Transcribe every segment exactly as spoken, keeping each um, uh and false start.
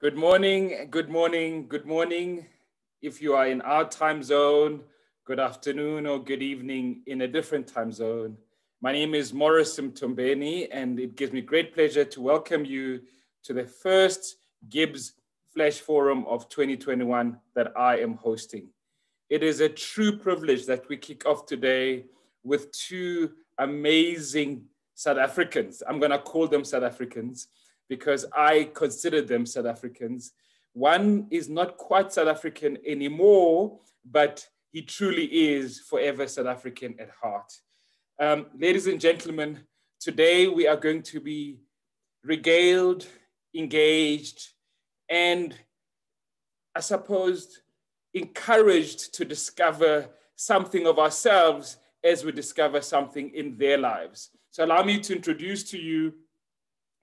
Good morning, good morning, good morning. If you are in our time zone, good afternoon or good evening in a different time zone. My name is Morris Simtombeni, and it gives me great pleasure to welcome you to the first Gibbs Flash Forum of twenty twenty-one that I am hosting. It is a true privilege that we kick off today with two amazing South Africans. I'm gonna call them South Africans, because I consider them South Africans. One is not quite South African anymore, but he truly is forever South African at heart. Um, ladies and gentlemen, today we are going to be regaled, engaged, and I suppose encouraged to discover something of ourselves as we discover something in their lives. So allow me to introduce to you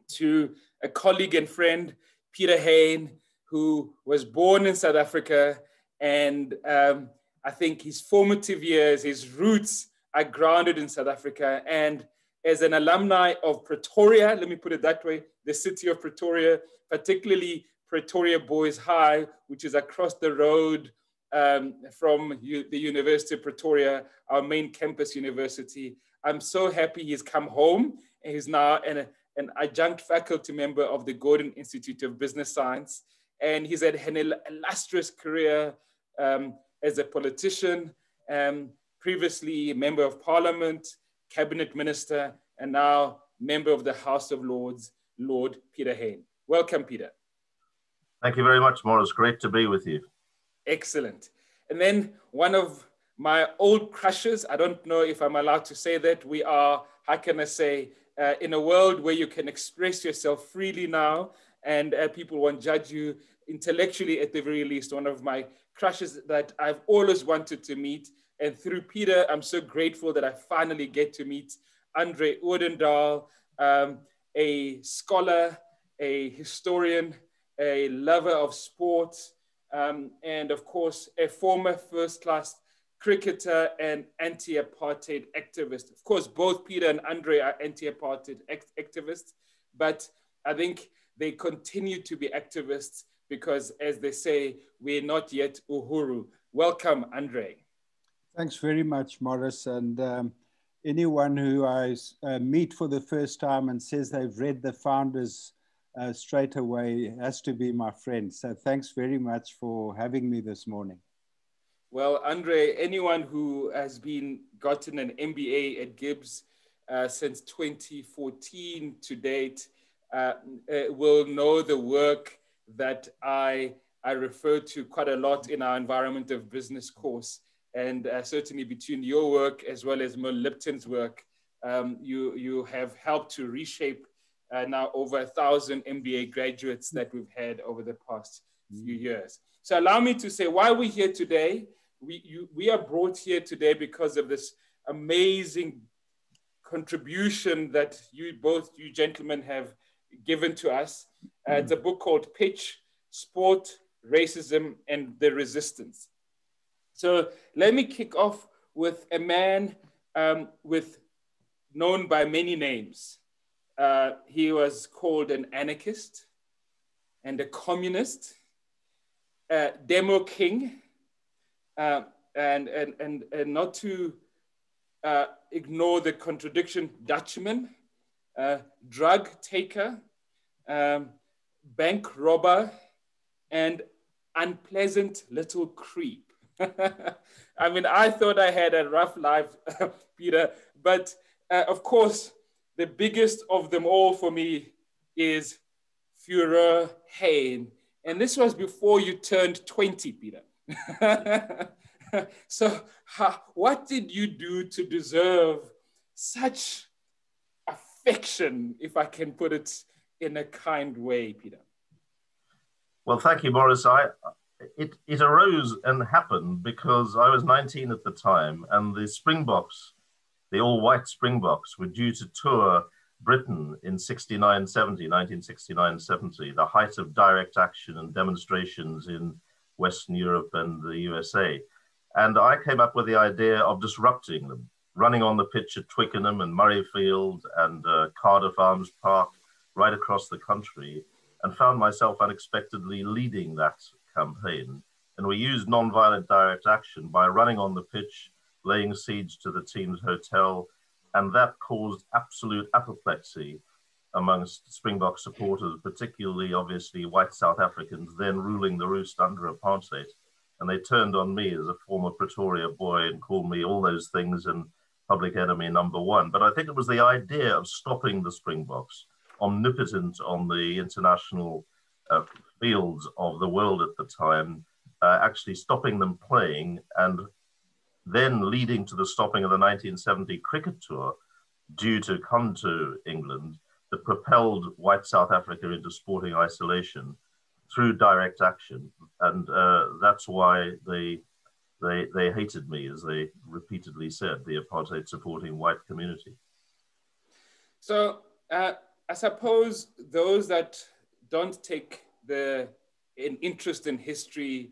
to a colleague and friend, Peter Hain, who was born in South Africa. And um, I think his formative years, his roots are grounded in South Africa. And as an alumni of Pretoria, let me put it that way, the city of Pretoria, particularly Pretoria Boys High, which is across the road um, from U- the University of Pretoria, our main campus university. I'm so happy he's come home, and he's now an an adjunct faculty member of the Gordon Institute of Business Science. And he's had an illustrious career um, as a politician, um, previously member of parliament, cabinet minister, and now member of the House of Lords, Lord Peter Hain. Welcome, Peter. Thank you very much, Morris. Great to be with you. Excellent. And then one of my old crushes, I don't know if I'm allowed to say that, we are, how can I say, Uh, in a world where you can express yourself freely now and uh, people won't judge you intellectually at the very least, one of my crushes that I've always wanted to meet. And through Peter, I'm so grateful that I finally get to meet André Odendaal, um, a scholar, a historian, a lover of sport, um, and of course, a former first-class cricketer and anti-apartheid activist. Of course, both Peter and Andre are anti-apartheid act activists, but I think they continue to be activists because, as they say, we're not yet Uhuru. Welcome, Andre. Thanks very much, Morris. And um, anyone who I uh, meet for the first time and says they've read the founders uh, straight away has to be my friend. So thanks very much for having me this morning. Well, Andre, anyone who has been gotten an M B A at Gibbs uh, since twenty fourteen to date uh, will know the work that I, I refer to quite a lot in our Environment of Business course. And uh, certainly between your work as well as Mel Lipton's work, um, you, you have helped to reshape uh, now over a thousand M B A graduates that we've had over the past few years. So allow me to say why we're here today. We, you, we are brought here today because of this amazing contribution that you both, you gentlemen, have given to us. Uh, it's a book called Pitch, Sport, Racism, and the Resistance. So let me kick off with a man um, with known by many names. Uh, he was called an anarchist and a communist, uh, demo king, Uh, and, and, and, and not to uh, ignore the contradiction, Dutchman, uh, drug taker, um, bank robber, and unpleasant little creep. I mean, I thought I had a rough life, Peter, but uh, of course, the biggest of them all for me is Führer Hain. And this was before you turned twenty, Peter. So ha, what did you do to deserve such affection, if I can put it in a kind way, Peter? Well, thank you, Morris. I, it, it arose and happened because I was nineteen at the time, and the Springboks, the all-white Springboks, were due to tour Britain in nineteen sixty-nine seventy, the height of direct action and demonstrations in Western Europe and the U S A. And I came up with the idea of disrupting them, running on the pitch at Twickenham and Murrayfield and uh, Cardiff Arms Park, right across the country, and found myself unexpectedly leading that campaign. And we used non-violent direct action by running on the pitch, laying siege to the team's hotel, and that caused absolute apoplexy amongst Springbok supporters, particularly, obviously, white South Africans then ruling the roost under apartheid. And they turned on me as a former Pretoria boy and called me all those things and public enemy number one. But I think it was the idea of stopping the Springboks, omnipotent on the international uh, fields of the world at the time, uh, actually stopping them playing and then leading to the stopping of the nineteen seventy cricket tour due to come to England that propelled white South Africa into sporting isolation through direct action. And uh, that's why they, they, they hated me, as they repeatedly said, the apartheid supporting white community. So uh, I suppose those that don't take the, an interest in history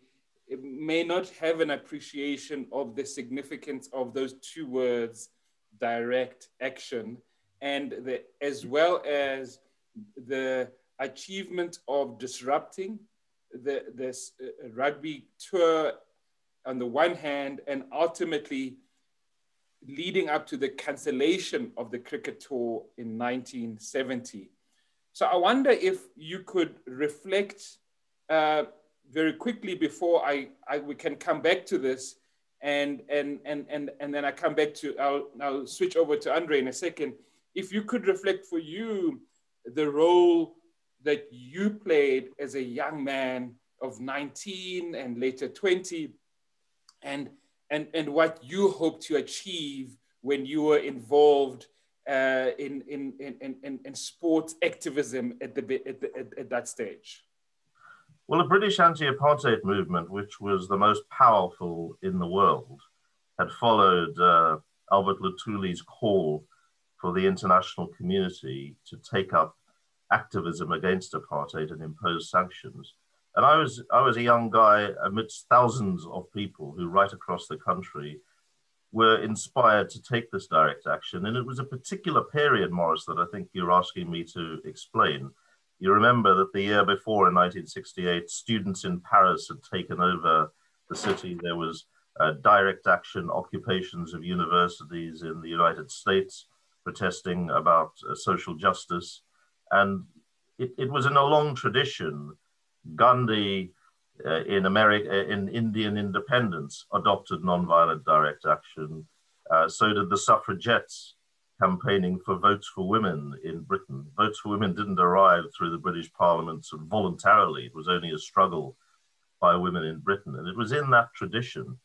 may not have an appreciation of the significance of those two words, direct action, and the, as well as the achievement of disrupting the, this uh, rugby tour on the one hand, and ultimately leading up to the cancellation of the cricket tour in nineteen seventy. So I wonder if you could reflect uh, very quickly before I, I we can come back to this, and and and and and then I come back to I'll I'll switch over to Andre in a second. If you could reflect for you the role that you played as a young man of nineteen and later twenty, and and and what you hope to achieve when you were involved uh, in, in in in in sports activism at the at the, at, at that stage. Well, the British anti-apartheid movement, which was the most powerful in the world, had followed uh, Albert Luthuli call for the international community to take up activism against apartheid and impose sanctions. And I was, I was a young guy amidst thousands of people who right across the country were inspired to take this direct action. And it was a particular period, Morris, that I think you're asking me to explain. You remember that the year before, in nineteen sixty-eight, students in Paris had taken over the city. There was uh, direct action occupations of universities in the United States protesting about uh, social justice. And it, it was in a long tradition. Gandhi uh, in America, in Indian independence, adopted nonviolent direct action. Uh, so did the suffragettes campaigning for votes for women in Britain. Votes for women didn't arrive through the British Parliament voluntarily. It was only a struggle by women in Britain. And it was in that tradition.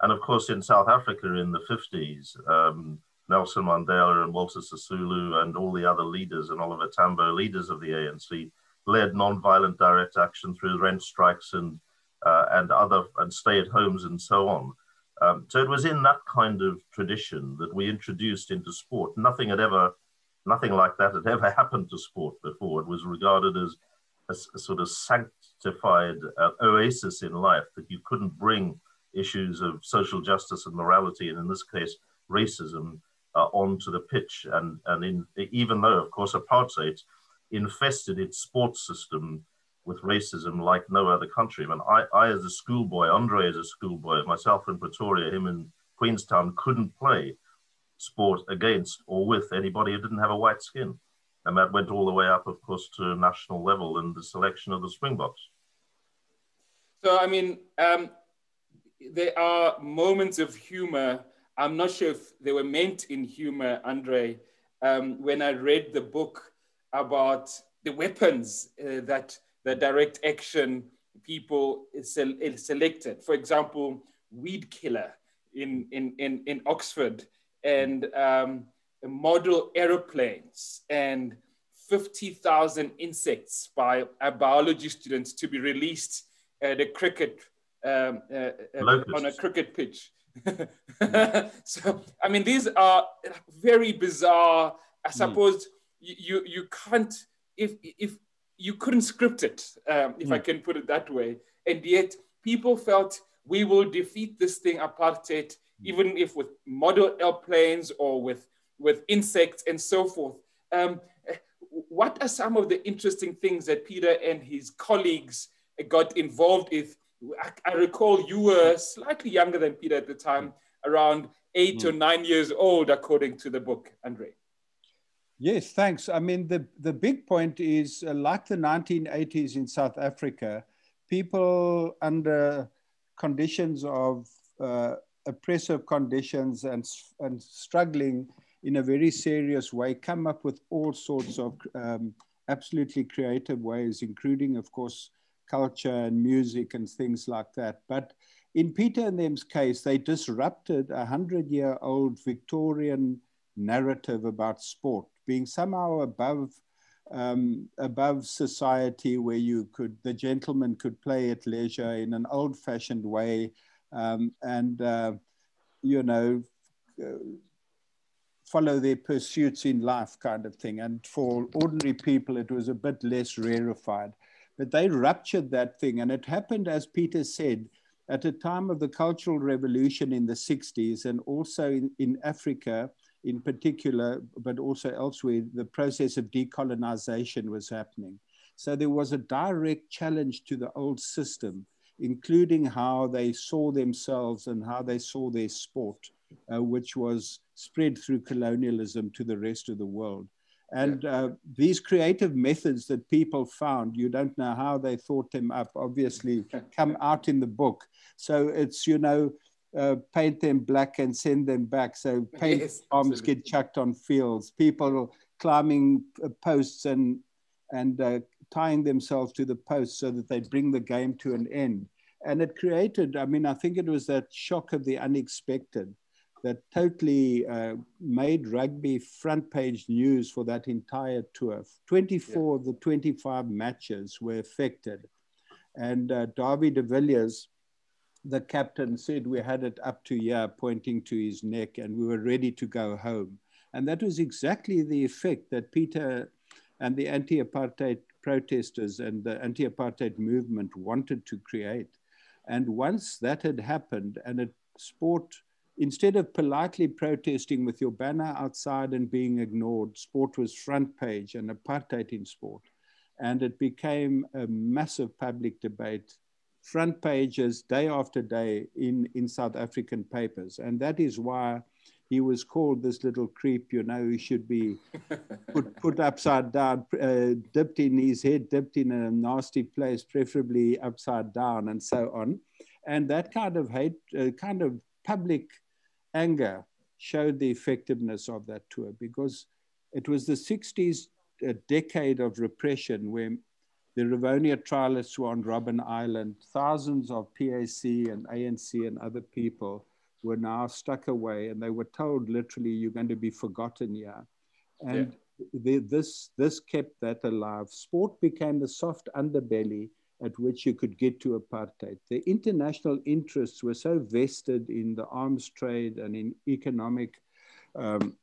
And of course, in South Africa in the fifties, um, Nelson Mandela and Walter Sisulu and all the other leaders, and Oliver Tambo, leaders of the A N C, led nonviolent direct action through rent strikes and, uh, and other and stay-at-homes and so on. Um, so it was in that kind of tradition that we introduced into sport. Nothing had ever, nothing like that had ever happened to sport before. It was regarded as a, a sort of sanctified uh, oasis in life, that you couldn't bring issues of social justice and morality, and in this case, racism, uh, onto the pitch. And, and in, even though, of course, apartheid infested its sports system with racism like no other country. I mean, I, I as a schoolboy, Andre as a schoolboy, myself in Pretoria, him in Queenstown, couldn't play sport against or with anybody who didn't have a white skin. And that went all the way up, of course, to national level and the selection of the Springboks. So, I mean, um, there are moments of humor. I'm not sure if they were meant in humor, Andre, um, when I read the book about the weapons uh, that the direct action people selected. For example, weed killer in, in, in, in Oxford, and um, model aeroplanes, and fifty thousand insects by a biology student to be released at a cricket, um, uh, on a cricket pitch. So, I mean, these are very bizarre. I suppose mm. you, you can't, if, if, you couldn't script it, um, if mm. I can put it that way. And yet people felt we will defeat this thing, apartheid, mm. even if with model airplanes or with, with insects and so forth. Um, what are some of the interesting things that Peter and his colleagues got involved with? I, I recall you were slightly younger than Peter at the time, around eight mm. or nine years old, according to the book, André. Yes, thanks. I mean, the, the big point is, uh, like the nineteen eighties in South Africa, people under conditions of uh, oppressive conditions and, and struggling in a very serious way come up with all sorts of um, absolutely creative ways, including, of course, culture and music and things like that. But in Peter and them's case, they disrupted a hundred-year-old Victorian narrative about sport being somehow above um, above society, where you could the gentleman could play at leisure in an old-fashioned way, um, and uh, you know uh, follow their pursuits in life, kind of thing. And for ordinary people, it was a bit less rarefied. But they ruptured that thing, and it happened, as Peter said, at a time of the Cultural Revolution in the sixties, and also in, in Africa in particular, but also elsewhere, the process of decolonization was happening. So there was a direct challenge to the old system, including how they saw themselves and how they saw their sport, uh, which was spread through colonialism to the rest of the world. And uh, these creative methods that people found, you don't know how they thought them up, obviously come out in the book. So it's, you know, uh, paint them black and send them back. So paint yes, arms absolutely. Get chucked on fields, people climbing posts and, and uh, tying themselves to the posts so that they bring the game to an end. And it created, I mean, I think it was that shock of the unexpected that totally uh, made rugby front page news for that entire tour. twenty-four yeah. of the twenty-five matches were affected. And uh, Darby de Villiers, the captain, said we had it up to here, pointing to his neck, and we were ready to go home. And that was exactly the effect that Peter and the anti-apartheid protesters and the anti-apartheid movement wanted to create. And once that had happened, and it sport instead of politely protesting with your banner outside and being ignored, sport was front page and apartheid in sport. And it became a massive public debate, front pages day after day in, in South African papers. And that is why he was called this little creep, you know, who should be put, put upside down, uh, dipped in his head, dipped in a nasty place, preferably upside down and so on. And that kind of hate, uh, kind of public anger showed the effectiveness of that tour, because it was the sixties, a decade of repression where the Rivonia trialists were on Robben Island. Thousands of P A C and A N C and other people were now stuck away, and they were told literally, you're going to be forgotten here. And yeah. they, this, this kept that alive. Sport became the soft underbelly at which you could get to apartheid. The international interests were so vested in the arms trade and in economic um,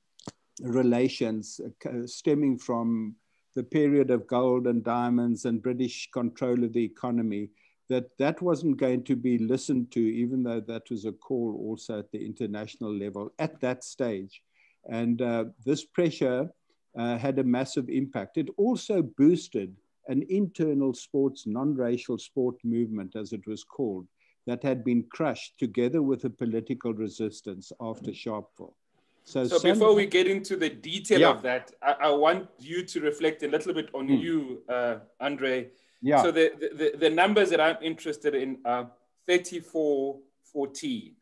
relations uh, stemming from the period of gold and diamonds and British control of the economy, that that wasn't going to be listened to, even though that was a call also at the international level at that stage. And uh, this pressure uh, had a massive impact. It also boosted an internal sports, non-racial sport movement, as it was called, that had been crushed together with a political resistance after Sharpeville. So, so before we get into the detail yeah. of that, I, I want you to reflect a little bit on mm. you, uh, André. Yeah. So the, the, the numbers that I'm interested in are thirty-four fourteen,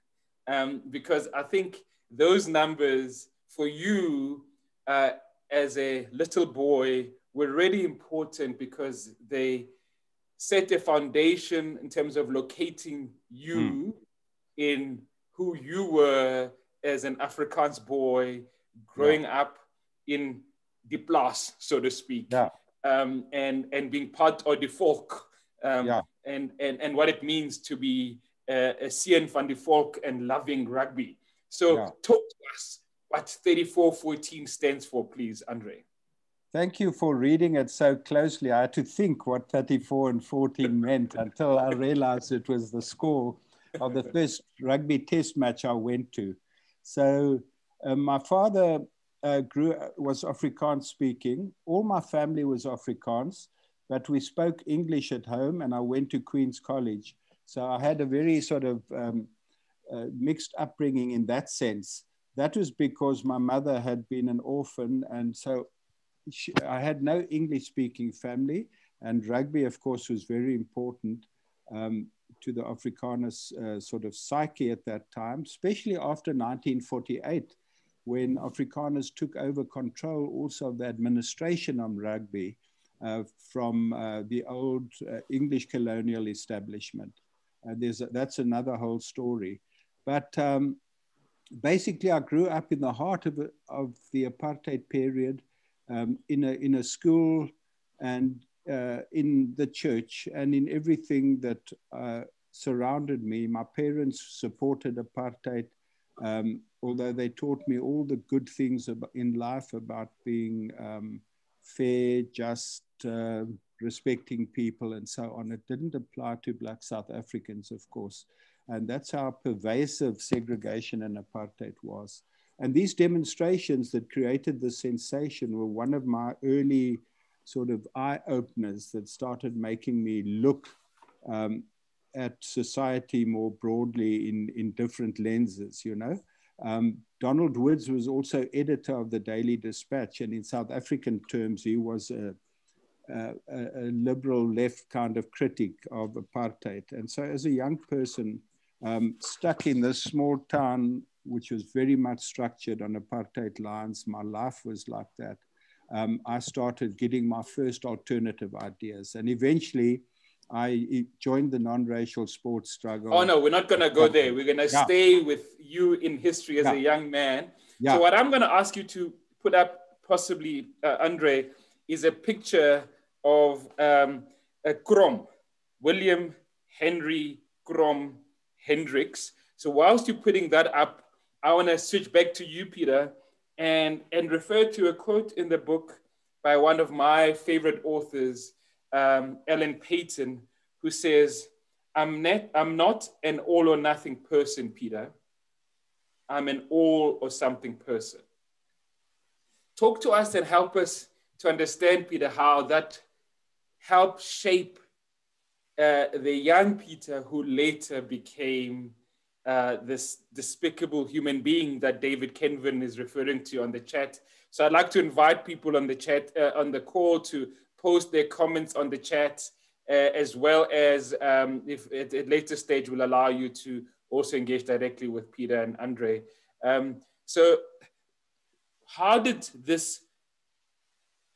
um, because I think those numbers for you uh, as a little boy were really important because they set a foundation in terms of locating you mm. in who you were as an Afrikaans boy growing yeah. up in the plaas, so to speak, yeah. um, and, and being part of the folk um, yeah. and, and, and what it means to be a, a seeing van die volk and loving rugby. So yeah. talk to us what thirty-four fourteen stands for, please, André. Thank you for reading it so closely. I had to think what thirty-four and fourteen meant until I realized it was the score of the first rugby test match I went to. So uh, my father uh, grew was Afrikaans speaking. All my family was Afrikaans, but we spoke English at home, and I went to Queen's College. So I had a very sort of um, uh, mixed upbringing in that sense. That was because my mother had been an orphan, and so she, I had no English-speaking family, and rugby, of course, was very important um, to the Afrikaners uh, sort of psyche at that time, especially after nineteen forty-eight, when Afrikaners took over control also of the administration on rugby uh, from uh, the old uh, English colonial establishment. Uh, there's a, that's another whole story. But um, basically, I grew up in the heart of, of the apartheid period um, in, a, in a school and Uh, in the church and in everything that uh, surrounded me. My parents supported apartheid, um, although they taught me all the good things about, in life about being um, fair, just, uh, respecting people and so on. It didn't apply to Black South Africans, of course. And that's how pervasive segregation and apartheid was. And these demonstrations that created the sensation were one of my early sort of eye-openers that started making me look um, at society more broadly in, in different lenses, you know. Um, Donald Woods was also editor of the Daily Dispatch, and in South African terms, he was a, a, a liberal left kind of critic of apartheid. And so as a young person, um, stuck in this small town, which was very much structured on apartheid lines, my life was like that. Um, I started getting my first alternative ideas. And eventually, I joined the non-racial sports struggle. Oh, no, we're not going to go there. We're going to yeah. stay with you in history as yeah. a young man. Yeah. So what I'm going to ask you to put up, possibly, uh, Andre, is a picture of um, a Krom, William Henry Krom Hendricks. So whilst you're putting that up, I want to switch back to you, Peter, and, and refer to a quote in the book by one of my favorite authors, um, Ellen Payton, who says, I'm, net, I'm not an all or nothing person, Peter. I'm an all or something person. Talk to us and help us to understand, Peter, how that helped shape uh, the young Peter who later became Uh, this despicable human being that David Kenwyn is referring to on the chat. So I'd like to invite people on the chat, uh, on the call, to post their comments on the chat, uh, as well as um, if at a later stage will allow you to also engage directly with Peter and Andre. Um, so how did this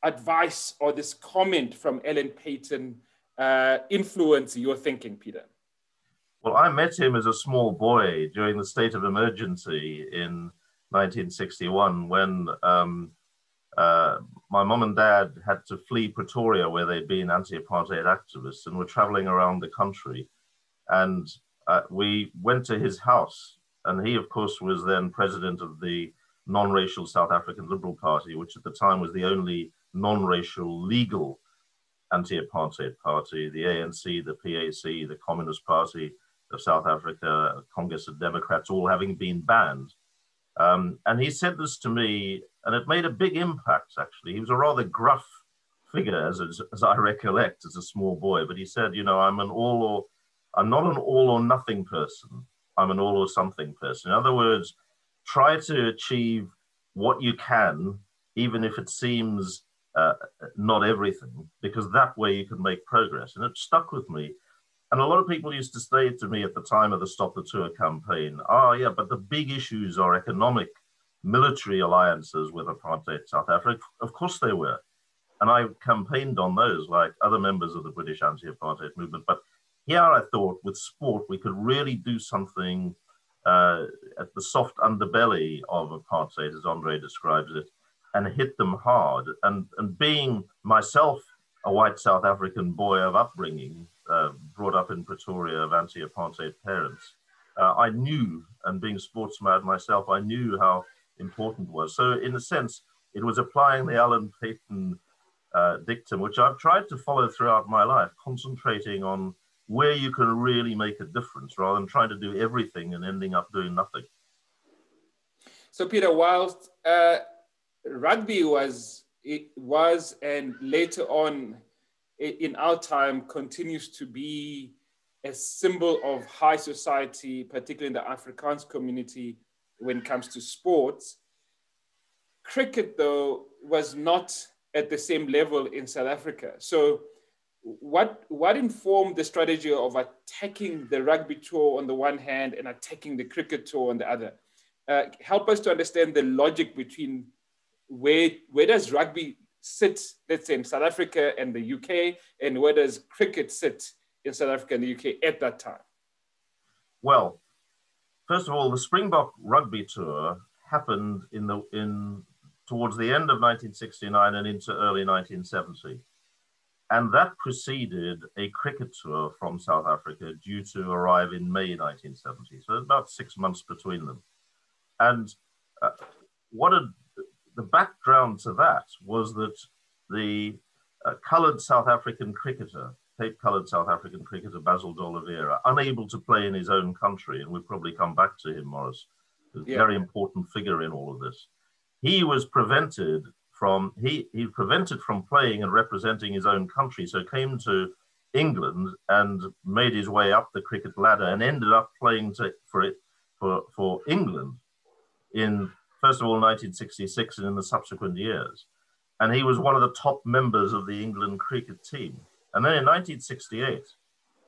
advice or this comment from Ellen Payton uh, influence your thinking, Peter? Well, I met him as a small boy during the state of emergency in nineteen sixty-one when um, uh, my mom and dad had to flee Pretoria, where they'd been anti-apartheid activists, and were traveling around the country. And uh, we went to his house, and he, of course, was then president of the Non-Racial South African Liberal Party, which at the time was the only non-racial legal anti-apartheid party, the A N C, the P A C, the Communist Party of South Africa, Congress of Democrats, all having been banned. Um, and he said this to me, and it made a big impact, actually. He was a rather gruff figure, as, as I recollect, as a small boy. But he said, you know, I'm an all or, I'm not an all or nothing person. I'm an all or something person. In other words, try to achieve what you can, even if it seems uh, not everything, because that way you can make progress. And it stuck with me. And a lot of people used to say to me at the time of the Stop the Tour campaign, oh, yeah, but the big issues are economic, military alliances with apartheid South Africa. Of course they were. And I campaigned on those like other members of the British anti-apartheid movement. But here I thought with sport, we could really do something uh, at the soft underbelly of apartheid, as Andre describes it, and hit them hard. And, and being myself a white South African boy of upbringing, Uh, brought up in Pretoria of anti-apartheid parents, uh, I knew, and being sports mad myself, I knew how important it was. So in a sense, it was applying the Alan Payton uh, dictum, which I've tried to follow throughout my life, concentrating on where you can really make a difference rather than trying to do everything and ending up doing nothing. So Peter, whilst uh, rugby was, it was, and later on in our time continues to be a symbol of high society, particularly in the Afrikaans community when it comes to sports. Cricket, though, was not at the same level in South Africa. So what, what informed the strategy of attacking the rugby tour on the one hand and attacking the cricket tour on the other? Uh, help us to understand the logic between where, where does rugby sit, let's say, in South Africa and the U K, and where does cricket sit in South Africa and the U K at that time? Well, first of all, the Springbok rugby tour happened in the in towards the end of nineteen sixty-nine and into early nineteen seventy. And that preceded a cricket tour from South Africa due to arrive in May nineteen seventy. So about six months between them. And uh, what a, the background to that was that the uh, coloured South African cricketer, Cape coloured South African cricketer, Basil D'Oliveira, unable to play in his own country, and we'll probably come back to him, Morris, a yeah. very important figure in all of this. He was prevented from, he, he prevented from playing and representing his own country, so came to England and made his way up the cricket ladder and ended up playing to, for, it, for, for England in, first of all, nineteen sixty-six and in the subsequent years. And he was one of the top members of the England cricket team. And then in nineteen sixty-eight,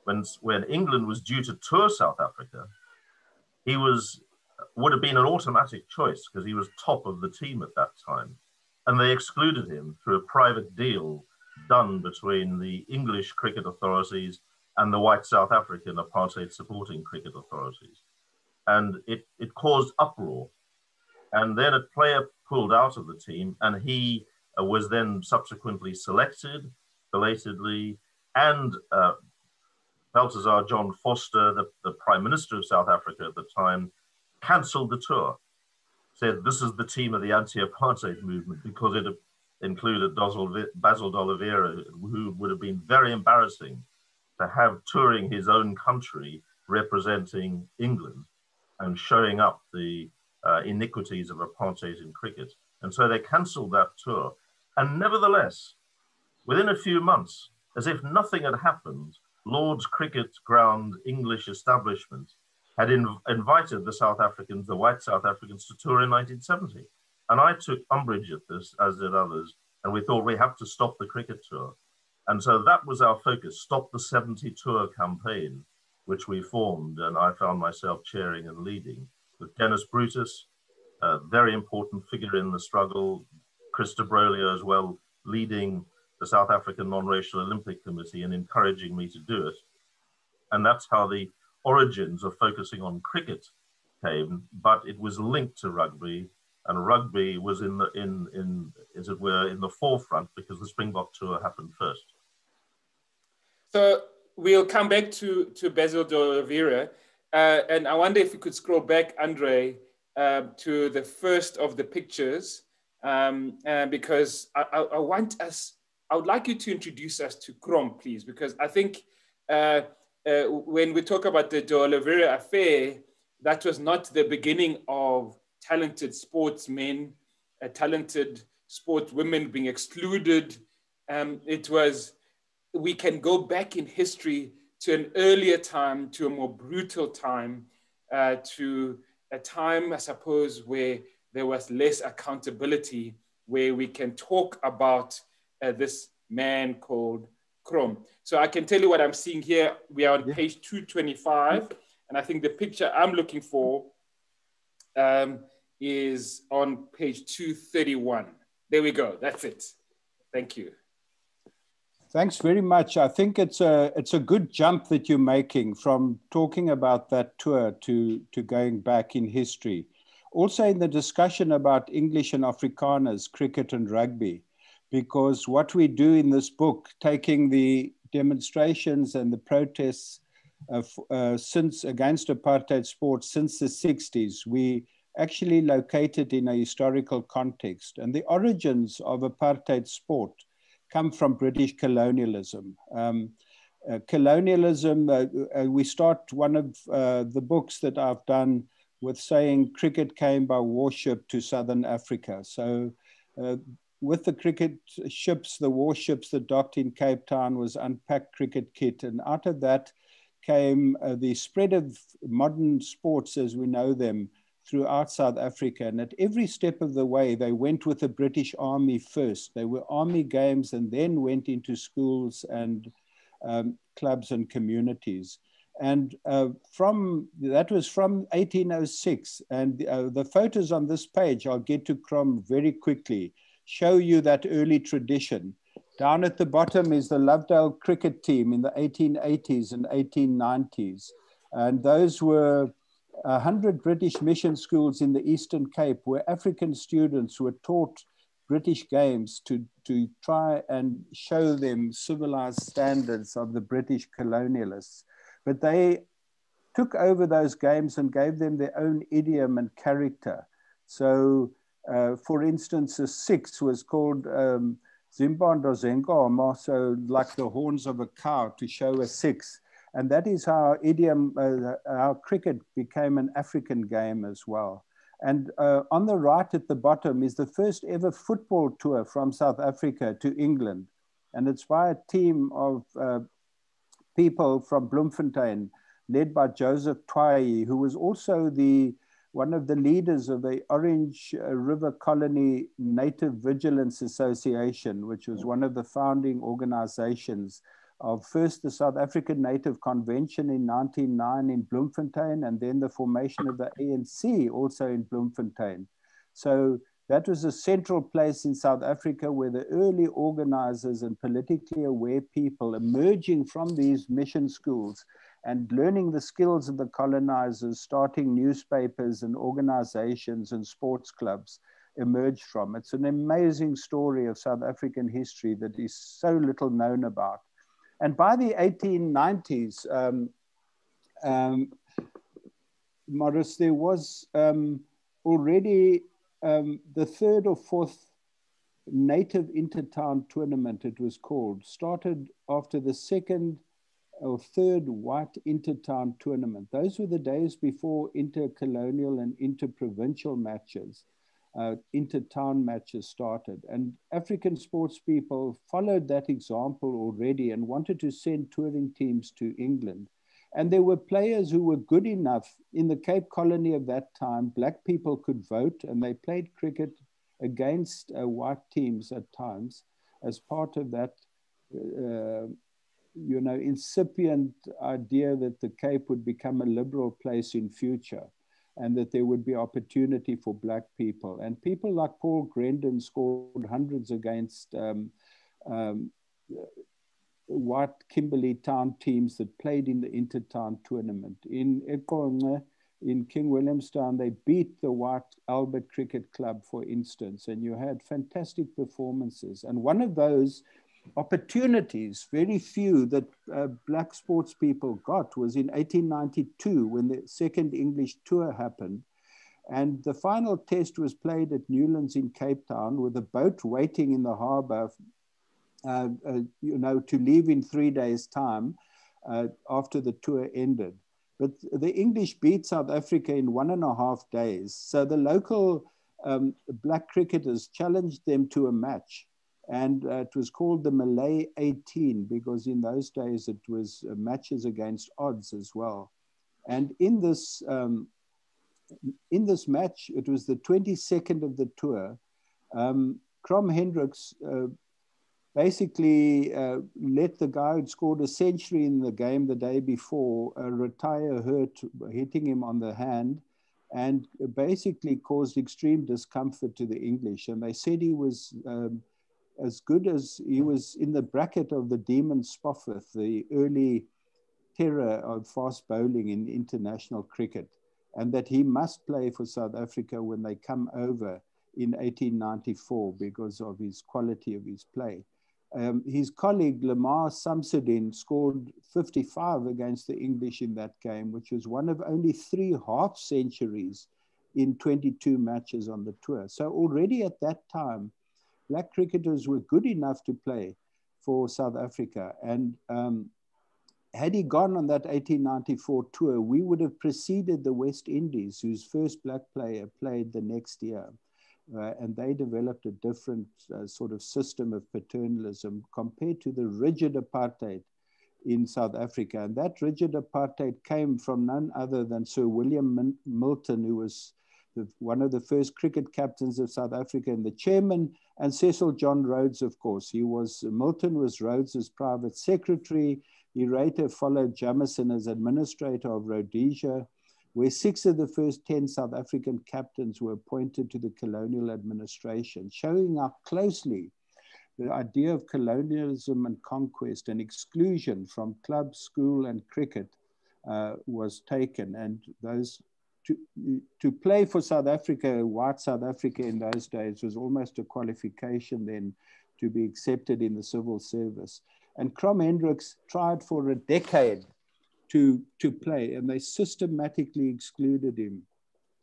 when, when England was due to tour South Africa, he was, would have been an automatic choice because he was top of the team at that time. And they excluded him through a private deal done between the English cricket authorities and the white South African apartheid supporting cricket authorities. And it, it caused uproar. And then a player pulled out of the team and he uh, was then subsequently selected, belatedly, and uh, Balthazar John Foster, the, the Prime Minister of South Africa at the time, cancelled the tour, said this is the team of the anti-apartheid movement because it included Basil D'Oliveira, who would have been very embarrassing to have touring his own country representing England and showing up the uh, iniquities of apartheid in cricket. And so they cancelled that tour. And nevertheless, within a few months, as if nothing had happened, Lord's Cricket Ground English establishment had in, invited the South Africans, the white South Africans, to tour in nineteen seventy. And I took umbrage at this, as did others, and we thought we have to stop the cricket tour. And so that was our focus, stop the seventy tour campaign, which we formed, and I found myself chairing and leading with Dennis Brutus, a very important figure in the struggle, Chris de Broglie as well, leading the South African Non-Racial Olympic Committee and encouraging me to do it. And that's how the origins of focusing on cricket came, but it was linked to rugby, and rugby was in the in in as it were in the forefront because the Springbok tour happened first. So we'll come back to to Basil D'Oliveira, uh, and I wonder if you could scroll back, Andre, uh, to the first of the pictures, um, uh, because I, I, I want us. I would like you to introduce us to Krom, please, because I think. Uh, Uh, when we talk about the D'Oliveira affair, that was not the beginning of talented sportsmen, uh, talented sportswomen being excluded. Um, it was, we can go back in history to an earlier time, to a more brutal time, uh, to a time, I suppose, where there was less accountability, where we can talk about uh, this man called Krom. So I can tell you what I'm seeing here. We are on page two twenty-five, and I think the picture I'm looking for um, is on page two thirty-one. There we go. That's it. Thank you. Thanks very much. I think it's a it's a good jump that you're making from talking about that tour to to going back in history. Also in the discussion about English and Afrikaners, cricket and rugby. Because what we do in this book, taking the demonstrations and the protests of, uh, since against apartheid sports since the sixties, we actually located in a historical context. And the origins of apartheid sport come from British colonialism. Um, uh, colonialism, uh, uh, we start one of uh, the books that I've done with saying cricket came by warship to Southern Africa. So Uh, with the cricket ships, the warships that docked in Cape Town was unpacked cricket kit. And out of that came uh, the spread of modern sports as we know them throughout South Africa. And at every step of the way, they went with the British Army first. They were army games and then went into schools and um, clubs and communities. And uh, from that was from eighteen oh six. And uh, the photos on this page, I'll get to Krom very quickly, show you that early tradition. Down at the bottom is the Lovedale cricket team in the eighteen eighties and eighteen nineties. And those were one hundred British mission schools in the Eastern Cape where African students were taught British games to, to try and show them civilized standards of the British colonialists. But they took over those games and gave them their own idiom and character. So, uh, for instance, the six was called um, Zimbondo Zengoma, so like the horns of a cow to show a six. And that is how idiom, uh, how cricket became an African game as well. And uh, on the right at the bottom is the first ever football tour from South Africa to England. And it's by a team of uh, people from Bloemfontein, led by Joseph Twaye, who was also the, one of the leaders of the Orange River Colony Native Vigilance Association, which was one of the founding organizations of first the South African Native Convention in nineteen oh nine in Bloemfontein, and then the formation of the A N C also in Bloemfontein. So that was a central place in South Africa where the early organizers and politically aware people emerging from these mission schools and learning the skills of the colonizers, starting newspapers and organizations and sports clubs emerged from. It's an amazing story of South African history that is so little known about. And by the eighteen nineties, um, um, Morris, there was um, already um, the third or fourth native intertown tournament, it was called, started after the second or third white intertown tournament. Those were the days before intercolonial and interprovincial matches, uh, intertown matches started. And African sports people followed that example already and wanted to send touring teams to England. And there were players who were good enough. In the Cape Colony of that time, black people could vote and they played cricket against uh, white teams at times as part of that uh, you know, incipient idea that the Cape would become a liberal place in future and that there would be opportunity for black people. And people like Paul Grendon scored hundreds against um, um, white Kimberley town teams that played in the intertown tournament. In Ekonge, in King Williamstown, they beat the white Albert Cricket Club, for instance, and you had fantastic performances. And one of those opportunities, very few, that uh, black sports people got was in eighteen ninety-two when the second English tour happened. And the final test was played at Newlands in Cape Town with a boat waiting in the harbor, uh, uh, you know, to leave in three days' time uh, after the tour ended. But the English beat South Africa in one and a half days. So the local um, black cricketers challenged them to a match. And uh, it was called the Malay eighteen because in those days it was uh, matches against odds as well. And in this, um, in this match, it was the twenty-second of the tour, um, Krom Hendricks uh, basically uh, let the guy who'd scored a century in the game the day before uh, retire hurt, hitting him on the hand, and basically caused extreme discomfort to the English. And they said he was um, as good as he was in the bracket of the demon Spofforth, the early terror of fast bowling in international cricket, and that he must play for South Africa when they come over in eighteen ninety-four because of his quality of his play. Um, his colleague, Lamar Samsudin, scored fifty-five against the English in that game, which was one of only three half centuries in twenty-two matches on the tour. So already at that time, black cricketers were good enough to play for South Africa. And um, had he gone on that eighteen ninety-four tour, we would have preceded the West Indies, whose first black player played the next year. Uh, and they developed a different uh, sort of system of paternalism compared to the rigid apartheid in South Africa. And that rigid apartheid came from none other than Sir William Milton, who was the, one of the first cricket captains of South Africa and the chairman, and Cecil John Rhodes, of course. He was, Milton was Rhodes's private secretary. He later followed Jamison as administrator of Rhodesia, where six of the first ten South African captains were appointed to the colonial administration, showing how closely the idea of colonialism and conquest and exclusion from club, school, and cricket uh, was taken. And those to, to play for South Africa, white South Africa in those days, was almost a qualification then to be accepted in the civil service. And Krom Hendricks tried for a decade To, to play, and they systematically excluded him,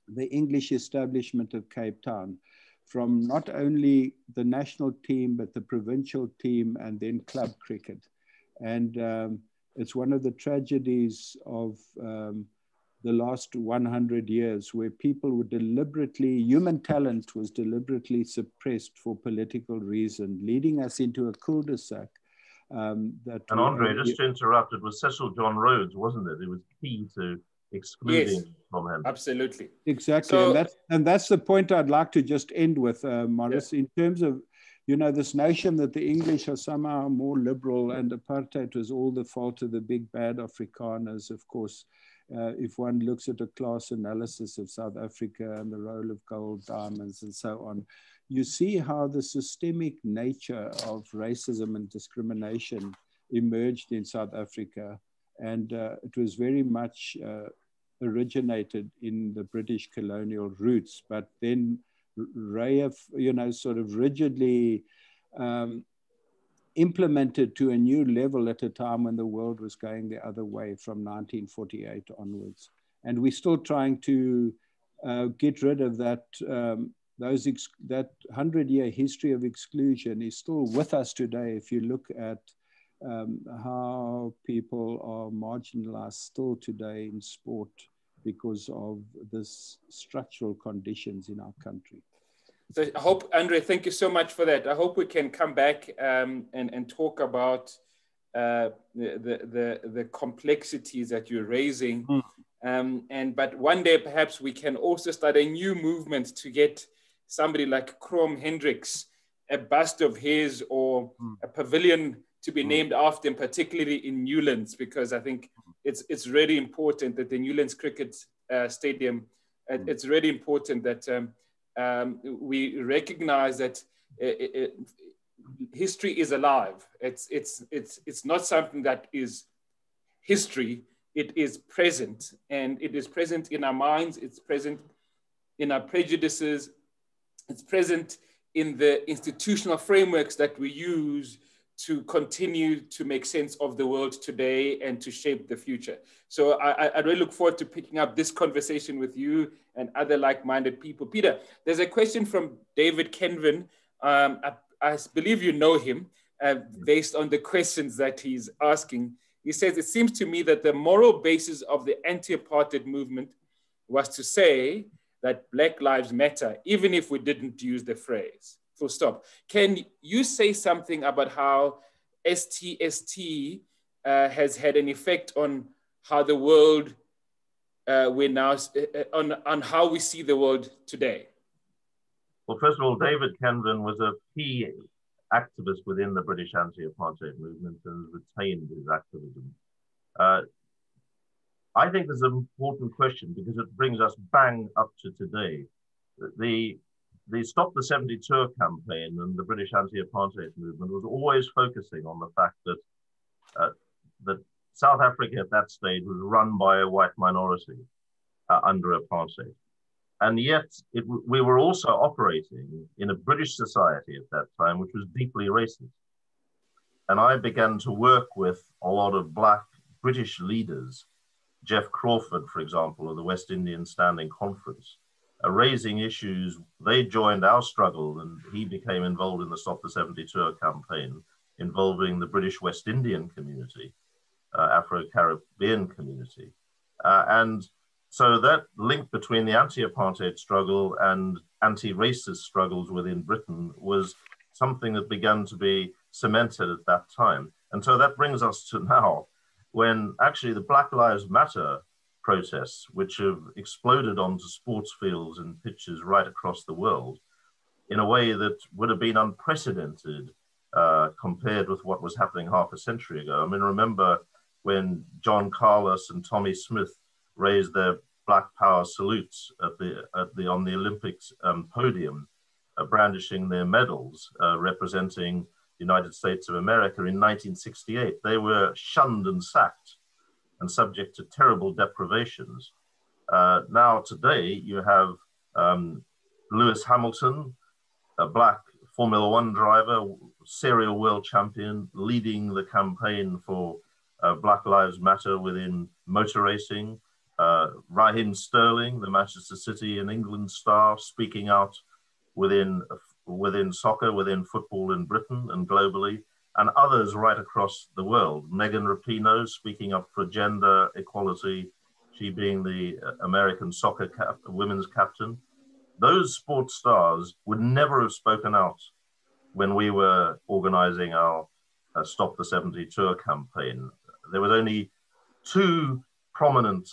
the English establishment of Cape Town, from not only the national team, but the provincial team and then club cricket. And um, it's one of the tragedies of um, the last one hundred years, where people were deliberately, human talent was deliberately suppressed for political reason, leading us into a cul-de-sac. Um, that and Andre, we, uh, just to interrupt, it was Cecil John Rhodes, wasn't it? It was key to excluding from him. Yes, absolutely. Exactly. So, and, that's, and that's the point I'd like to just end with, uh, Morris, yeah. In terms of, you know, this notion that the English are somehow more liberal and apartheid was all the fault of the big bad Afrikaners, of course. Uh, if one looks at a class analysis of South Africa and the role of gold, diamonds, and so on, you see how the systemic nature of racism and discrimination emerged in South Africa. And uh, it was very much uh, originated in the British colonial roots, but then Raya, you know, sort of rigidly um, implemented to a new level at a time when the world was going the other way from nineteen forty-eight onwards. And we're still trying to uh, get rid of that um, Those ex that hundred-year history of exclusion is still with us today. If you look at um, how people are marginalized still today in sport because of this structural conditions in our country. So I hope, Andre, thank you so much for that. I hope we can come back um, and, and talk about uh, the, the, the complexities that you're raising. Mm. Um, and but one day, perhaps we can also start a new movement to get somebody like Krom Hendricks, a bust of his or mm. a pavilion to be mm. named after him, particularly in Newlands, because I think it's, it's really important that the Newlands Cricket uh, Stadium, uh, mm. it's really important that um, um, we recognize that it, it, history is alive. It's, it's, it's, it's not something that is history, it is present, and it is present in our minds, it's present in our prejudices, it's present in the institutional frameworks that we use to continue to make sense of the world today and to shape the future. So I, I really look forward to picking up this conversation with you and other like-minded people. Peter, there's a question from David Kenwyn. Um, I, I believe you know him uh, based on the questions that he's asking. He says, it seems to me that the moral basis of the anti-apartheid movement was to say that Black Lives Matter, even if we didn't use the phrase, full stop. Can you say something about how S T S T uh, has had an effect on how the world, uh, we're now, uh, on, on how we see the world today? Well, first of all, David Kenwyn was a key activist within the British anti-apartheid movement and has retained his activism. Uh, I think this is an important question because it brings us bang up to today. The, the Stop the seventy-two campaign and the British anti-apartheid movement was always focusing on the fact that, uh, that South Africa at that stage was run by a white minority uh, under apartheid. And yet it, we were also operating in a British society at that time, which was deeply racist. And I began to work with a lot of Black British leaders, Jeff Crawford, for example, of the West Indian Standing Conference, uh, raising issues. They joined our struggle and he became involved in the Stop the seventy-two campaign, involving the British West Indian community, uh, Afro-Caribbean community. Uh, and So that link between the anti-apartheid struggle and anti-racist struggles within Britain was something that began to be cemented at that time. And so that brings us to now, when actually the Black Lives Matter protests, which have exploded onto sports fields and pitches right across the world, in a way that would have been unprecedented uh, compared with what was happening half a century ago. I mean, remember when John Carlos and Tommy Smith raised their Black Power salutes at the, at the, on the Olympics um, podium, uh, brandishing their medals, uh, representing the United States of America in nineteen sixty-eight. They were shunned and sacked and subject to terrible deprivations. Uh, now today you have um, Lewis Hamilton, a Black Formula One driver, serial world champion, leading the campaign for uh, Black Lives Matter within motor racing. Uh, Raheem Sterling, the Manchester City and England star, speaking out within, within soccer, within football in Britain and globally, and others right across the world. Megan Rapinoe speaking up for gender equality, she being the American soccer cap, women's captain. Those sports stars would never have spoken out when we were organizing our uh, Stop the seventy tour campaign. There was only two prominent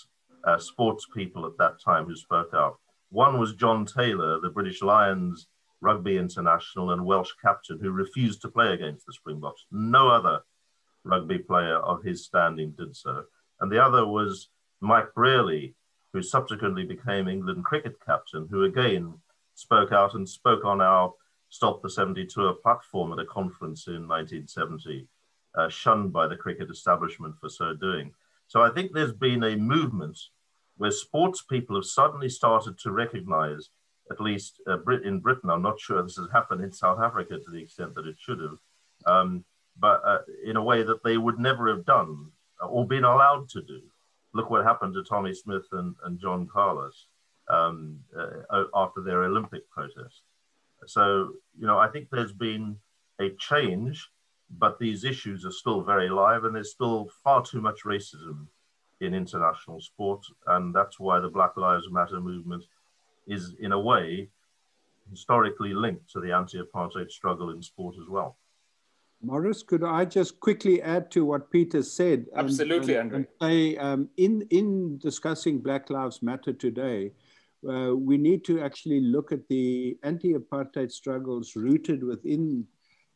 uh, sports people at that time who spoke out. One was John Taylor, the British Lions rugby international and Welsh captain, who refused to play against the Springboks. No other rugby player of his standing did so. And the other was Mike Brearley, who subsequently became England cricket captain, who again spoke out and spoke on our Stop the seventy tour platform at a conference in nineteen seventy, uh, shunned by the cricket establishment for so doing. So I think there's been a movement where sports people have suddenly started to recognize, at least uh, in Britain, I'm not sure this has happened in South Africa to the extent that it should have, um, but uh, in a way that they would never have done or been allowed to do. Look what happened to Tommy Smith and, and John Carlos um, uh, after their Olympic protest. So, you know, I think there's been a change, but these issues are still very live and there's still far too much racism in international sport. And that's why the Black Lives Matter movement is, in a way, historically linked to the anti-apartheid struggle in sport as well. Morris, could I just quickly add to what Peter said? And, Absolutely, and, Andrew. And say, um, in, in discussing Black Lives Matter today, uh, we need to actually look at the anti-apartheid struggles rooted within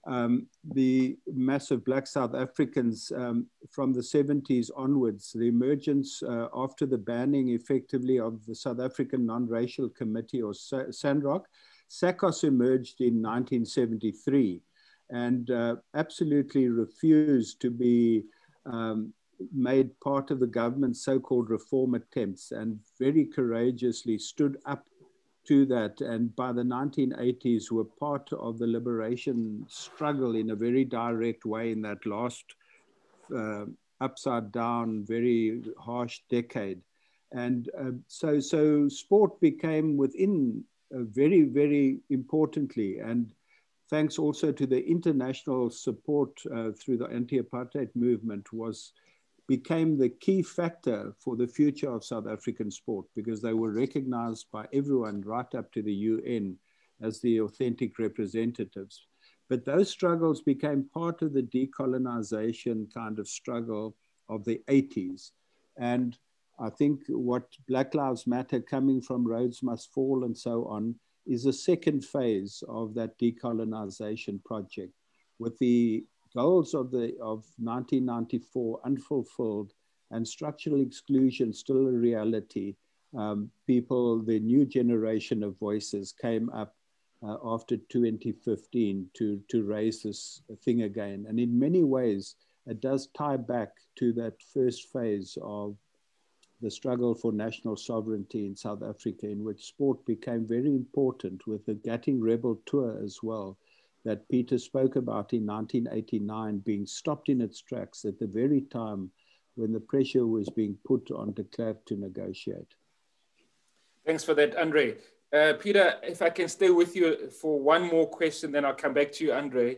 um, the mass of Black South Africans um, from the seventies onwards, the emergence uh, after the banning effectively of the South African Non-Racial Committee, or SANROC. SACOS emerged in nineteen seventy-three. And uh, absolutely refused to be um, made part of the government's so-called reform attempts, and very courageously stood up to that. And by the nineteen eighties were part of the liberation struggle in a very direct way in that last uh, upside down, very harsh decade. And uh, so, so sport became within uh, very, very importantly, and thanks also to the international support uh, through the anti-apartheid movement, was became the key factor for the future of South African sport, because they were recognized by everyone right up to the U N as the authentic representatives. But those struggles became part of the decolonization kind of struggle of the eighties. And I think what Black Lives Matter, coming from Rhodes Must Fall and so on, is a second phase of that decolonization project, with the goals of, the, of nineteen ninety-four unfulfilled and structural exclusion still a reality. Um, people, the new generation of voices came up uh, after twenty fifteen to, to raise this thing again. And in many ways, it does tie back to that first phase of the struggle for national sovereignty in South Africa, in which sport became very important, with the Gatting Rebel Tour as well, that Peter spoke about in nineteen eighty-nine, being stopped in its tracks at the very time when the pressure was being put on De Klerk to negotiate. Thanks for that, Andre. Uh, Peter, if I can stay with you for one more question, then I'll come back to you, Andre.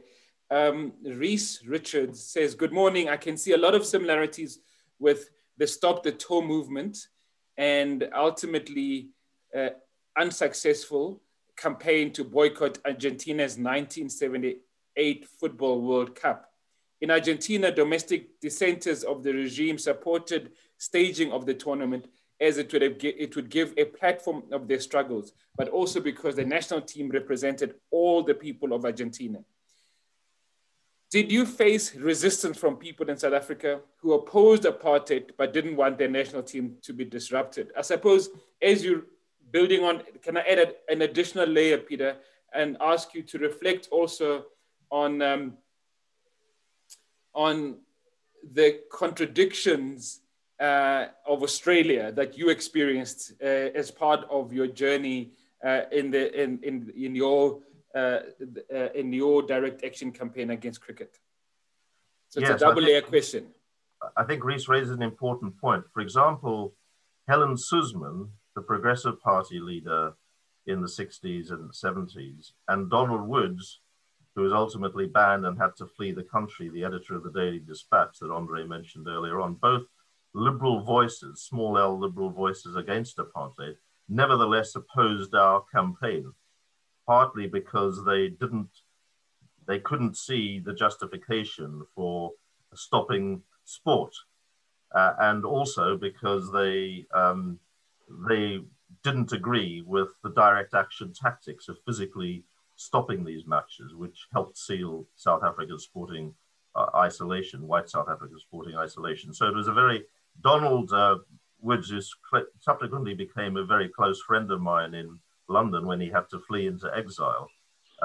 Um, Reese Richards says, good morning. I can see a lot of similarities with the Stop the Tour movement and ultimately uh, unsuccessful campaign to boycott Argentina's nineteen seventy-eight Football World Cup. In Argentina, domestic dissenters of the regime supported staging of the tournament as it would, have, it would give a platform of their struggles, but also because the national team represented all the people of Argentina. Did you face resistance from people in South Africa who opposed apartheid but didn't want their national team to be disrupted? I suppose as you're building on, can I add an additional layer, Peter, and ask you to reflect also on, um, on the contradictions Uh, of Australia that you experienced uh, as part of your journey uh, in the in in in your uh, uh, in your direct action campaign against cricket. So yes, it's a double layer question. I think Rhys raises an important point. For example, Helen Suzman, the Progressive Party leader in the sixties and seventies, and Donald Woods, who was ultimately banned and had to flee the country, the editor of the Daily Dispatch that Andre mentioned earlier on, both liberal voices, small L liberal voices against apartheid, nevertheless opposed our campaign, partly because they didn't, they couldn't see the justification for stopping sport, uh, and also because they um, they didn't agree with the direct action tactics of physically stopping these matches, which helped seal South Africa's sporting uh, isolation, white South Africa's sporting isolation. So it was a very Donald uh, Woods, who subsequently became a very close friend of mine in London when he had to flee into exile,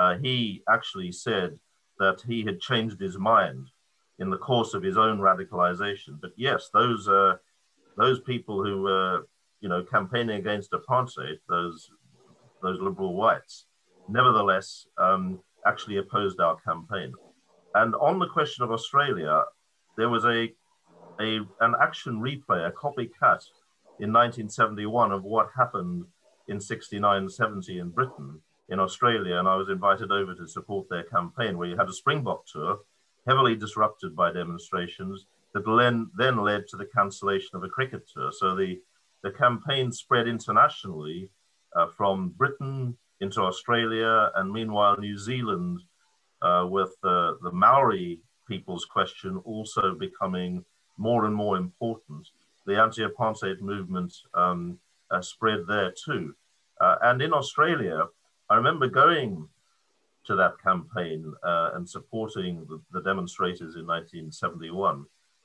uh, he actually said that he had changed his mind in the course of his own radicalization. But yes, those uh, those people who were, you know, campaigning against apartheid, those those liberal whites, nevertheless um, actually opposed our campaign. And on the question of Australia, there was a A, an action replay, a copycat in nineteen seventy-one of what happened in sixty-nine seventy in Britain, in Australia, and I was invited over to support their campaign, where you had a Springbok tour, heavily disrupted by demonstrations, that then, then led to the cancellation of a cricket tour. So the, the campaign spread internationally uh, from Britain into Australia, and meanwhile New Zealand, uh, with uh, the Maori people's question also becoming more and more important. The anti-apartheid movement um, uh, spread there too. Uh, and in Australia, I remember going to that campaign uh, and supporting the, the demonstrators in nineteen seventy-one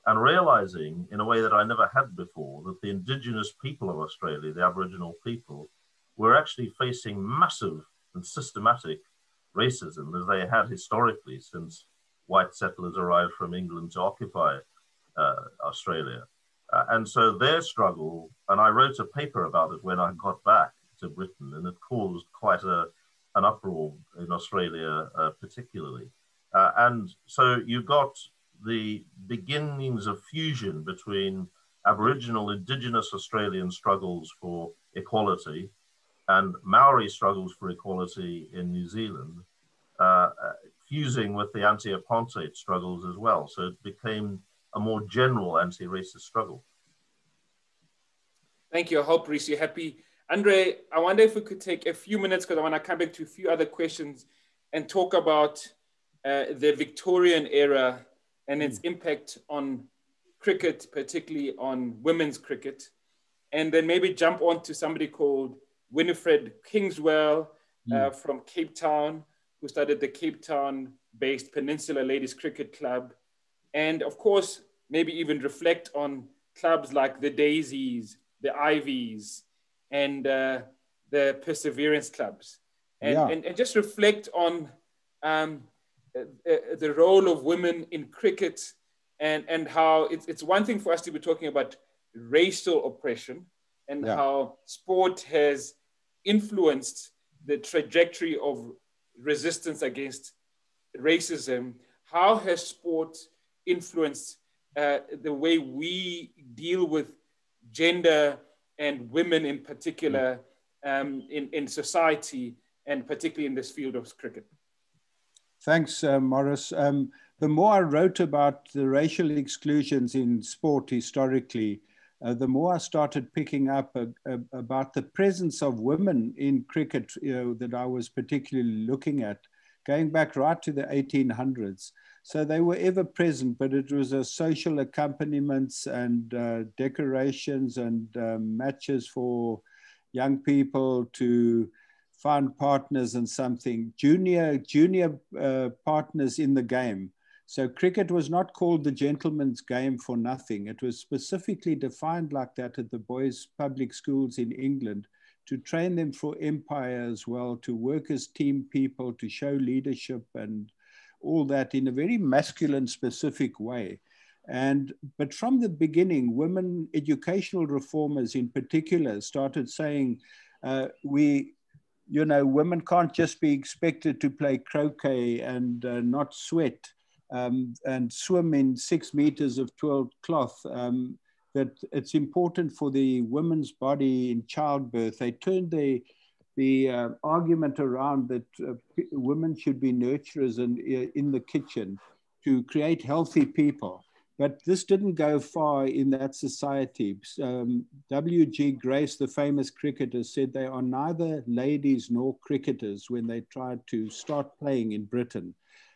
and realizing in a way that I never had before that the indigenous people of Australia, the Aboriginal people, were actually facing massive and systematic racism as they had historically since white settlers arrived from England to occupy Uh, Australia. Uh, and so their struggle, and I wrote a paper about it when I got back to Britain, and it caused quite a, an uproar in Australia uh, particularly. Uh, and so you got the beginnings of fusion between Aboriginal Indigenous Australian struggles for equality and Maori struggles for equality in New Zealand, uh, fusing with the anti-apartheid struggles as well. So it became a more general anti-racist struggle. Thank you. I hope, Rhys, you're happy. Andre, I wonder if we could take a few minutes, because I want to come back to a few other questions and talk about uh, the Victorian era and its impact on cricket, particularly on women's cricket. And then maybe jump on to somebody called Winifred Kingswell uh, mm. from Cape Town, who started the Cape Town-based Peninsula Ladies Cricket Club. And of course, maybe even reflect on clubs like the Daisies, the Ivies, and uh, the Perseverance clubs. And, yeah. and, and just reflect on um, uh, uh, the role of women in cricket and, and how it's, it's one thing for us to be talking about racial oppression and yeah. how sport has influenced the trajectory of resistance against racism. How has sport influenced uh, the way we deal with gender and women in particular um, in, in society, and particularly in this field of cricket? Thanks, uh, Morris. Um, the more I wrote about the racial exclusions in sport historically, Uh, the more I started picking up uh, uh, about the presence of women in cricket, you know, that I was particularly looking at, going back right to the eighteen hundreds. So they were ever present, but it was a social accompaniments and uh, decorations and uh, matches for young people to find partners and something, junior, junior uh, partners in the game. So cricket was not called the gentleman's game for nothing. It was specifically defined like that at the boys' public schools in England to train them for empire as well, to work as team people, to show leadership and all that in a very masculine specific way. And, but from the beginning, women educational reformers in particular started saying, uh, we, you know, women can't just be expected to play croquet and uh, not sweat. Um, and swim in six meters of twilled cloth, um, that it's important for the women's body in childbirth. They turned the, the uh, argument around that uh, women should be nurturers in, in the kitchen to create healthy people. But this didn't go far in that society. Um, W G Grace, the famous cricketer, said they are neither ladies nor cricketers when they tried to start playing in Britain.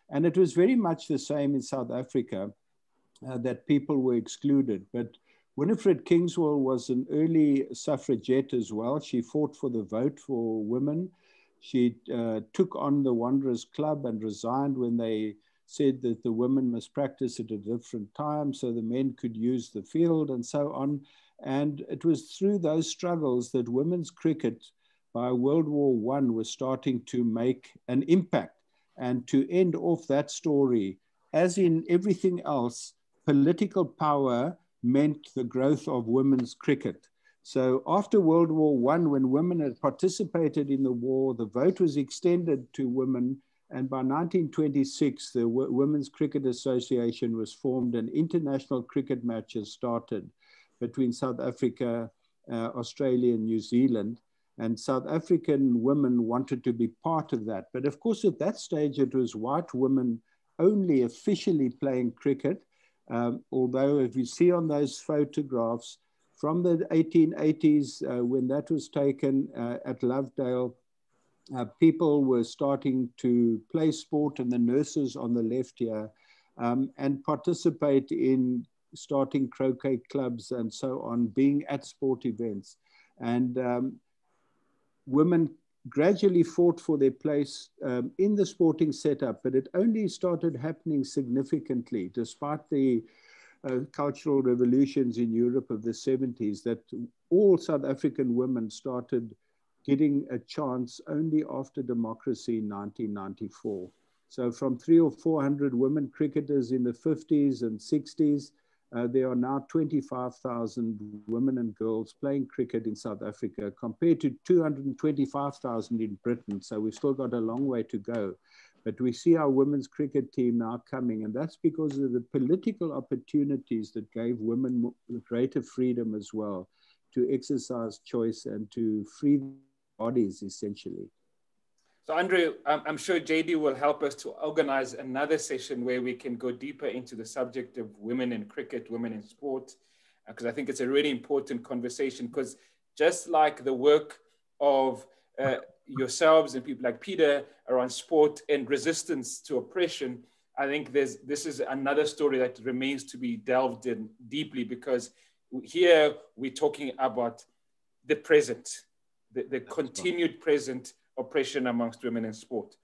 And it was very much the same in South Africa, uh, that people were excluded. But Winifred Kingswell was an early suffragette as well. She fought for the vote for women. She uh, took on the Wanderers Club and resigned when they said that the women must practice at a different time so the men could use the field and so on. And it was through those struggles that women's cricket by World War One was starting to make an impact. And to end off that story, as in everything else, political power meant the growth of women's cricket. So after World War One, when women had participated in the war, the vote was extended to women. And by nineteen twenty-six, the w Women's Cricket Association was formed and international cricket matches started between South Africa, uh, Australia, and New Zealand. And South African women wanted to be part of that. But of course, at that stage, it was white women only officially playing cricket. Um, although if you see on those photographs from the eighteen eighties, uh, when that was taken uh, at Lovedale, uh, people were starting to play sport, and the nurses on the left here, um, and participate in starting croquet clubs and so on, being at sport events. And um, women gradually fought for their place um, in the sporting setup, but it only started happening significantly despite the uh, cultural revolutions in Europe of the seventies, that all South African women started getting a chance only after democracy in nineteen ninety-four. So from three or four hundred women cricketers in the fifties and sixties, Uh, there are now twenty-five thousand women and girls playing cricket in South Africa compared to two hundred twenty-five thousand in Britain. So we've still got a long way to go. But we see our women's cricket team now coming, and that's because of the political opportunities that gave women greater freedom as well to exercise choice and to free bodies, essentially. So Andrew, I'm sure J D will help us to organize another session where we can go deeper into the subject of women in cricket, women in sport, because I think it's a really important conversation, because just like the work of uh, yourselves and people like Peter around sport and resistance to oppression, I think there's, this is another story that remains to be delved in deeply, because here we're talking about the present, the, the continued present oppression amongst women in sport.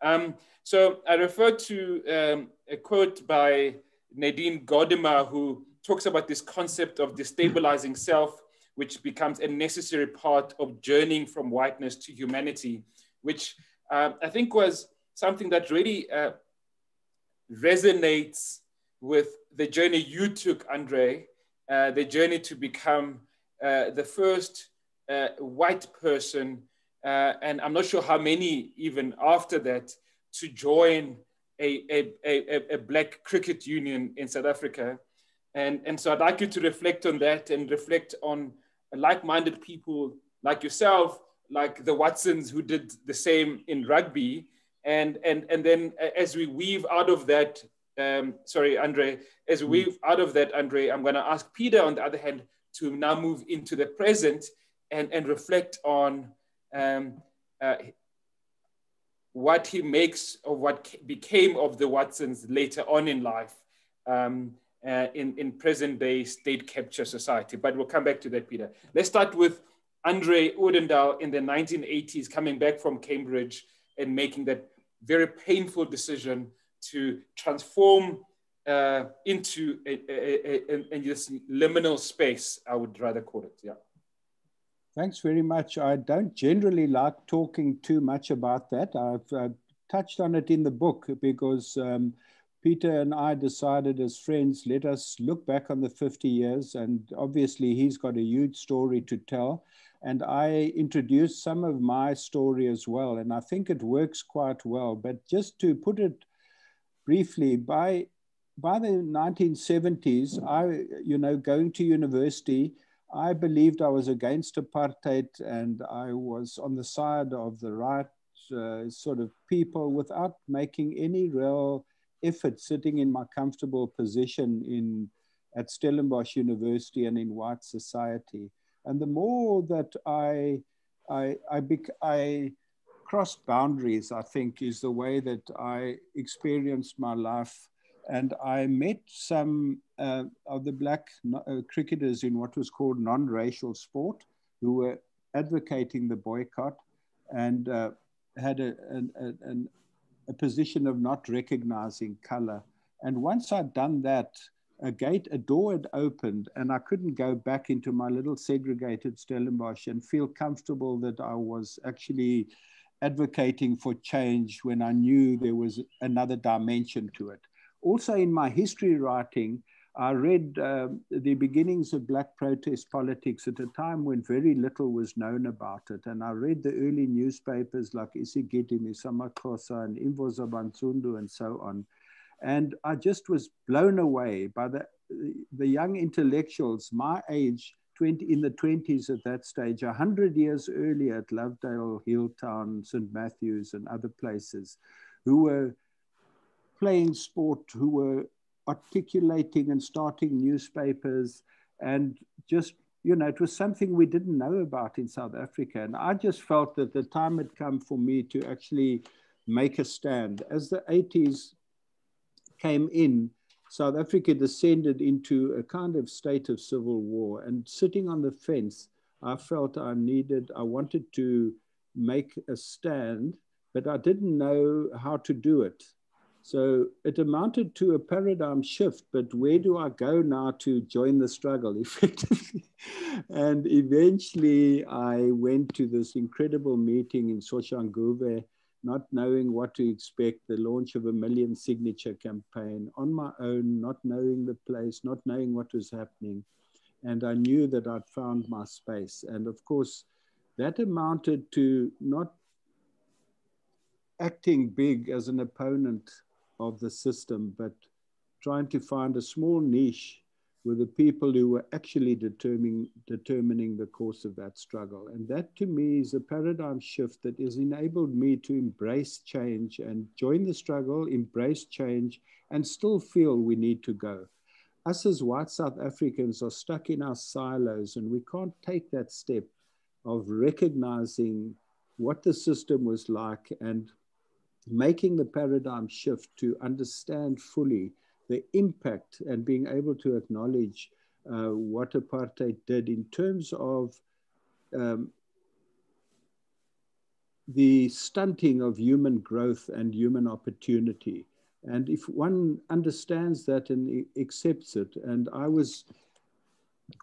Um, so I refer to um, a quote by Nadine Gordimer, who talks about this concept of destabilizing self, which becomes a necessary part of journeying from whiteness to humanity, which uh, I think was something that really uh, resonates with the journey you took, André, uh, the journey to become uh, the first uh, white person, Uh, and I'm not sure how many even after that, to join a, a, a, a black cricket union in South Africa. And, and so I'd like you to reflect on that and reflect on like-minded people like yourself, like the Watsons who did the same in rugby. And, and, and then as we weave out of that, um, sorry, Andre, as we weave out of that, Andre, I'm gonna ask Peter on the other hand to now move into the present and, and reflect on um, uh, what he makes of what became of the Watsons later on in life um, uh, in, in present day state capture society. But we'll come back to that, Peter. Let's start with André Odendaal in the nineteen eighties, coming back from Cambridge and making that very painful decision to transform uh, into a, a, a, a, a this liminal space, I would rather call it, yeah. Thanks very much. I don't generally like talking too much about that. I've uh, touched on it in the book because um, Peter and I decided as friends, let us look back on the fifty years, and obviously he's got a huge story to tell. And I introduced some of my story as well, and I think it works quite well. But just to put it briefly, by, by the nineteen seventies, I, you know, going to university, I believed I was against apartheid and I was on the side of the right uh, sort of people without making any real effort, sitting in my comfortable position in, at Stellenbosch University and in white society. And the more that I, I, I, I crossed boundaries, I think, is the way that I experienced my life. And I met some uh, of the black no uh, cricketers in what was called non-racial sport who were advocating the boycott and uh, had a, an, an, a position of not recognizing color. And once I'd done that, a gate, a door had opened, and I couldn't go back into my little segregated Stellenbosch and feel comfortable that I was actually advocating for change when I knew there was another dimension to it. Also, in my history writing, I read uh, the beginnings of black protest politics at a time when very little was known about it. And I read the early newspapers like Isigidi, Misamakosa, and Imvoza Bantsundu, and so on. And I just was blown away by the, the young intellectuals my age, twenty, in the twenties at that stage, a hundred years earlier at Lovedale, Hilltown, Saint Matthews, and other places, who were playing sport, who were articulating and starting newspapers. And just, you know, it was something we didn't know about in South Africa. And I just felt that the time had come for me to actually make a stand. As the eighties came in, South Africa descended into a kind of state of civil war. And sitting on the fence, I felt I needed, I wanted to make a stand, but I didn't know how to do it. So it amounted to a paradigm shift, but where do I go now to join the struggle effectively? And eventually I went to this incredible meeting in Soshanguve, not knowing what to expect, the launch of a million signature campaign on my own, not knowing the place, not knowing what was happening. And I knew that I'd found my space. And of course, that amounted to not acting big as an opponent of the system, but trying to find a small niche with the people who were actually determining, determining the course of that struggle. And that to me is a paradigm shift that has enabled me to embrace change and join the struggle, embrace change, and still feel we need to go. Us as white South Africans are stuck in our silos and we can't take that step of recognizing what the system was like and making the paradigm shift to understand fully the impact and being able to acknowledge uh, what apartheid did in terms of um, the stunting of human growth and human opportunity. And if one understands that and accepts it, and I was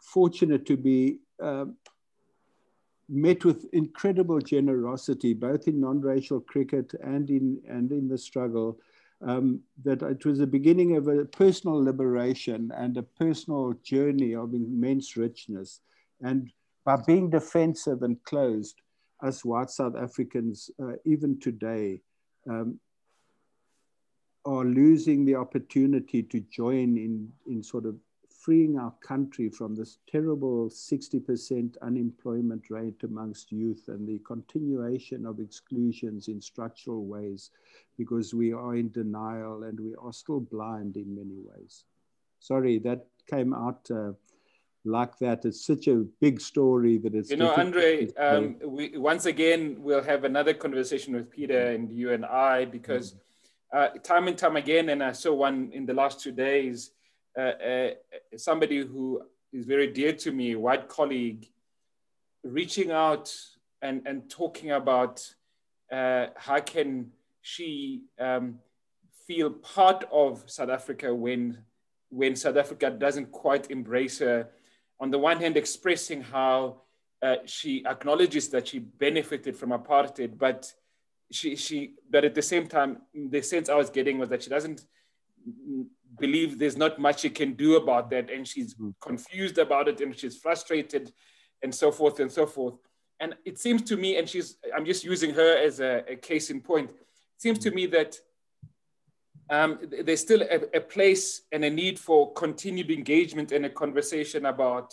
fortunate to be uh, met with incredible generosity, both in non-racial cricket and in, and in the struggle, um, that it was the beginning of a personal liberation and a personal journey of immense richness. And by being defensive and closed, us white South Africans, uh, even today, um, are losing the opportunity to join in, in sort of freeing our country from this terrible sixty percent unemployment rate amongst youth and the continuation of exclusions in structural ways, because we are in denial and we are still blind in many ways. Sorry, that came out uh, like that. It's such a big story that it's... You know, Andre, um, we, once again, we'll have another conversation with Peter and you and I, because uh, time and time again, and I saw one in the last two days, uh, uh, somebody who is very dear to me, a white colleague, reaching out and, and talking about uh, how can she um, feel part of South Africa when when South Africa doesn't quite embrace her. On the one hand, expressing how uh, she acknowledges that she benefited from apartheid, but she, she, but at the same time, the sense I was getting was that she doesn't believe there's not much she can do about that, and she's confused about it, and she's frustrated, and so forth and so forth. And it seems to me, and she's, I'm just using her as a, a case in point, it seems to me that Um, there's still a, a place and a need for continued engagement and a conversation about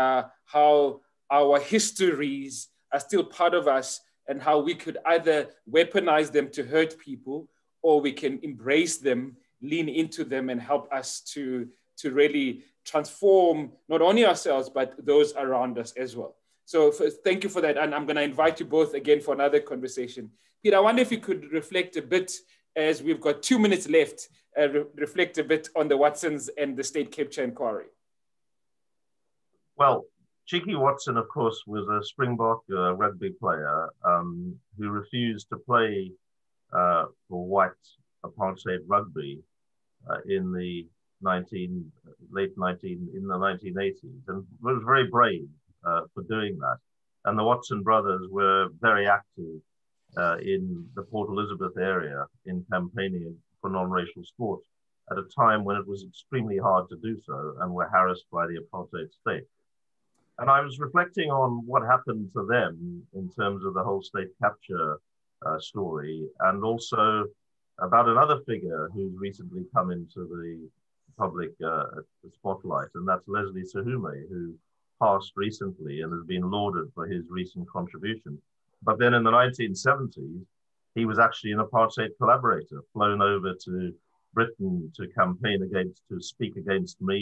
uh, how our histories are still part of us and how we could either weaponize them to hurt people, or we can embrace them, lean into them, and help us to, to really transform not only ourselves, but those around us as well. So for, thank you for that. And I'm gonna invite you both again for another conversation. Peter, I wonder if you could reflect a bit, as we've got two minutes left, uh, re reflect a bit on the Watsons and the state capture inquiry. Well, Cheeky Watson, of course, was a Springbok uh, rugby player um, who refused to play uh, for white apartheid rugby uh, in the nineteen, late nineteen, in the nineteen eighties, and was very brave uh, for doing that. And the Watson brothers were very active Uh, in the Port Elizabeth area in campaigning for non-racial sport at a time when it was extremely hard to do so and were harassed by the apartheid state. And I was reflecting on what happened to them in terms of the whole state capture uh, story, and also about another figure who's recently come into the public uh, spotlight, and that's Leslie Sahume, who passed recently and has been lauded for his recent contribution. But then in the nineteen seventies, he was actually an apartheid collaborator, flown over to Britain to campaign against, to speak against me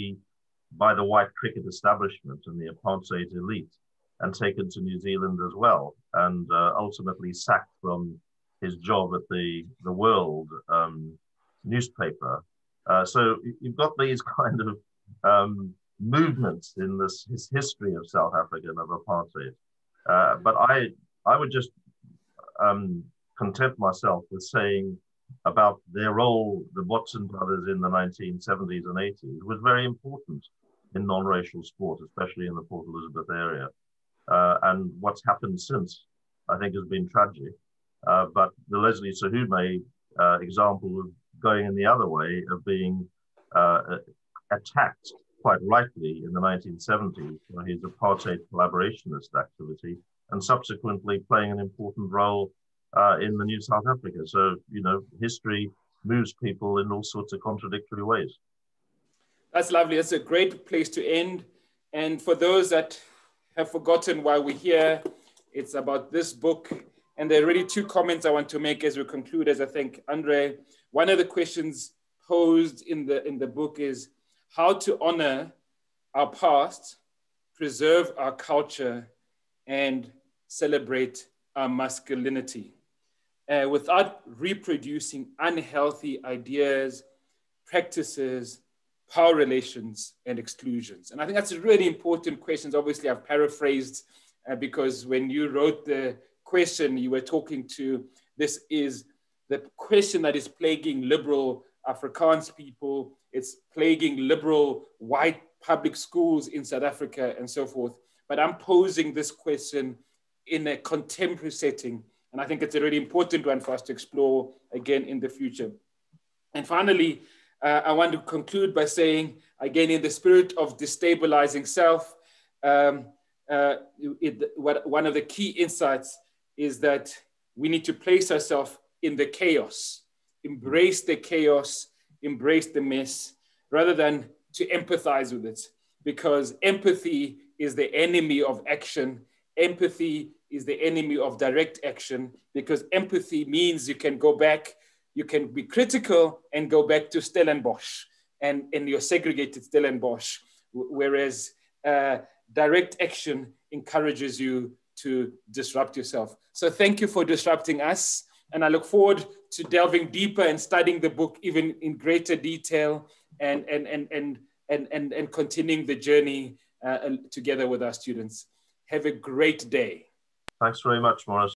by the white cricket establishment and the apartheid elite, and taken to New Zealand as well, and uh, ultimately sacked from his job at the, the World um, newspaper. Uh, so you've got these kind of um, movements in this his history of South Africa and of apartheid. Uh, but I... I would just um, content myself with saying about their role, the Watson brothers in the nineteen seventies and eighties was very important in non-racial sport, especially in the Port Elizabeth area. Uh, and what's happened since, I think, has been tragic. Uh, but the Leslie Sahume uh, example of going in the other way, of being uh, attacked quite rightly in the nineteen seventies for his apartheid collaborationist activity, and subsequently playing an important role uh, in the new South Africa. So, you know, history moves people in all sorts of contradictory ways. That's lovely. That's a great place to end. And for those that have forgotten why we're here, it's about this book. And there are really two comments I want to make as we conclude, as I think, Andre. One of the questions posed in the, in the book is how to honor our past, preserve our culture, and celebrate our masculinity uh, without reproducing unhealthy ideas, practices, power relations, and exclusions. And I think that's a really important question. Obviously, I've paraphrased uh, because when you wrote the question, you were talking to, this is the question that is plaguing liberal Afrikaans people. It's plaguing liberal white public schools in South Africa and so forth. But I'm posing this question in a contemporary setting. And I think it's a really important one for us to explore again in the future. And finally, uh, I want to conclude by saying, again, in the spirit of destabilizing self, um, uh, it, what, one of the key insights is that we need to place ourselves in the chaos, embrace the chaos, embrace the mess, rather than to empathize with it, because empathy is the enemy of action. Empathy is the enemy of direct action, because empathy means you can go back, you can be critical and go back to Stellenbosch and in your segregated Stellenbosch. Whereas uh, direct action encourages you to disrupt yourself. So thank you for disrupting us. And I look forward to delving deeper and studying the book even in greater detail and, and, and, and, and, and, and continuing the journey uh, together with our students. Have a great day. Thanks very much, Morris.